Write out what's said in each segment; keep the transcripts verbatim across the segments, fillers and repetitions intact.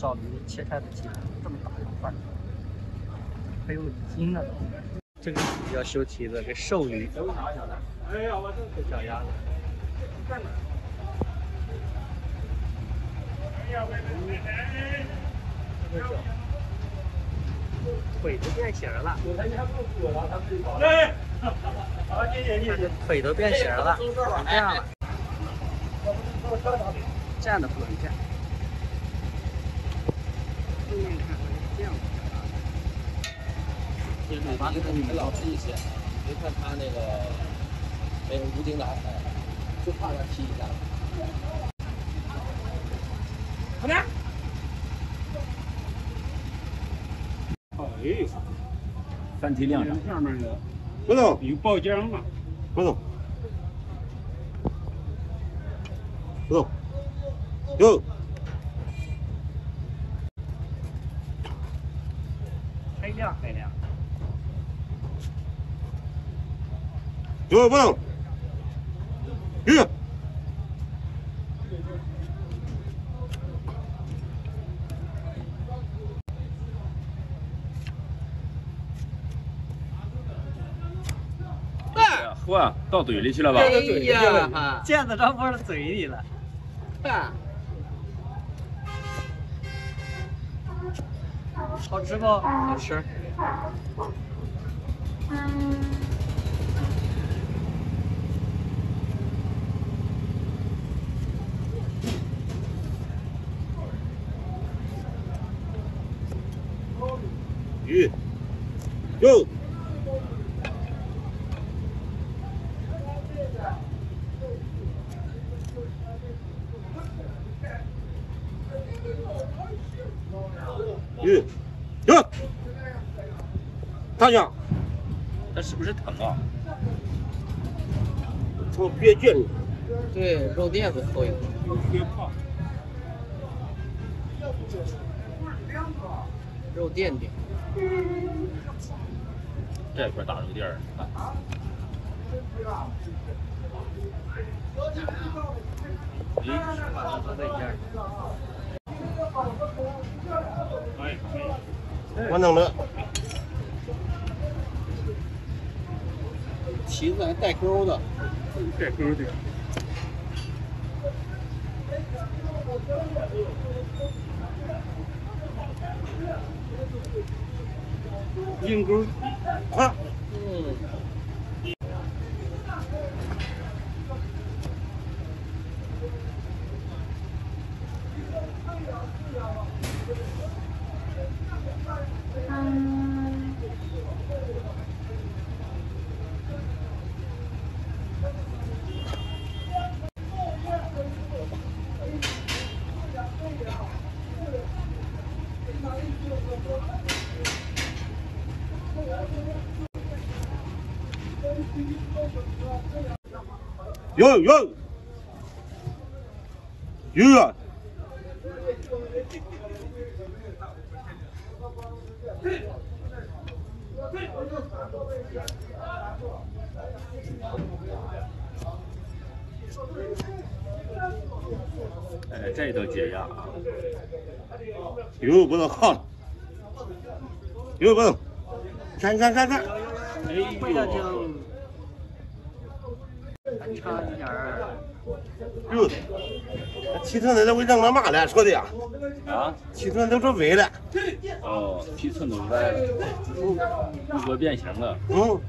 少于切开的鸡蛋，这么大一块，还有筋呢。这个比较修蹄子，给瘦鱼。哎呀，我这小鸭子。 腿都变形了，腿都变形了，成这样了，站着不能站。后面看还是这样的，就是把那个女的老踢一些，别看他那个没有无精打采，就怕他踢一下。 好的。哎，三体亮上。上面的，不走。有爆浆了。不走。不走。走。黑亮黑亮。走不走？去。 哇，到嘴里去了吧？溅到嘴里去了，溅到张波的嘴里了。啊、好吃不？好吃。鱼，哟。 嗯，哟，大娘，它是不是疼啊？我憋倔了。对，肉垫子厚一点。肉垫垫。这块大肉垫儿。哎 我弄了，蹄子还带钩的，带钩的。硬钩，啊，嗯。有有有。 哎，这都解压啊！油不能耗了，油不能，看看看看，哎呦，还差一点儿。哟，七寸的都给扔他妈了，说的呀！啊，七寸都说歪了。哦，七寸都歪了，嗯，都变形了。嗯。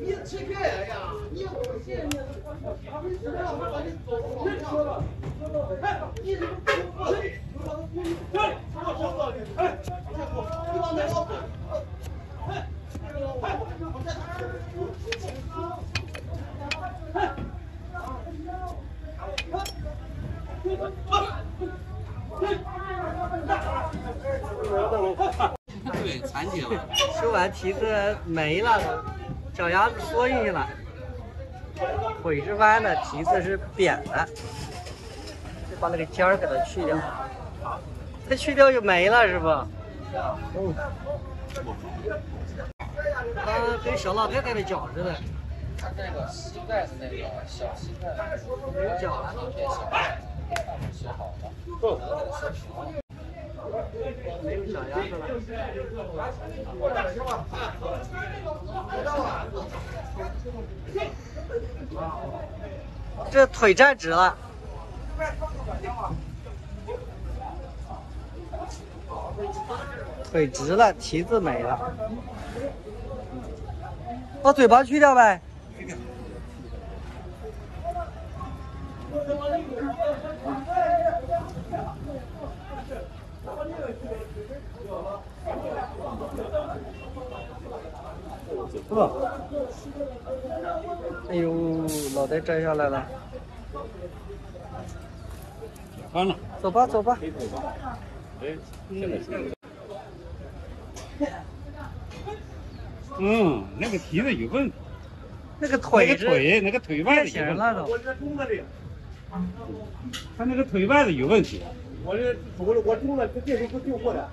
你吃这呀？你不信呢？他们知道他们走不了。哎，你这不过来？哎，我走了。哎，你往哪走？哎，哎，我在哪？哎，对，残疾了，吃完蹄子没了，脚丫子缩进去了，腿是弯的，蹄子是扁的，就把那个尖儿给它去掉，它去掉就没了，是不？嗯。啊，跟小老太太的脚似的。它这个膝盖的那个小膝盖，有脚了，有点小，那我修好了，我把它修平了。没有小鸭子了。过来吃吧。别动啊！这腿站直了。 腿直了，蹄子没了，把嘴巴去掉呗。哦，哎呦，脑袋摘下来了。 完了，走吧走吧。嗯，那个蹄子有问题，那个腿腿那个腿腕子有问题。我这中了的，他那个腿腕子有问题。我这我我中了，这这是不丢货的。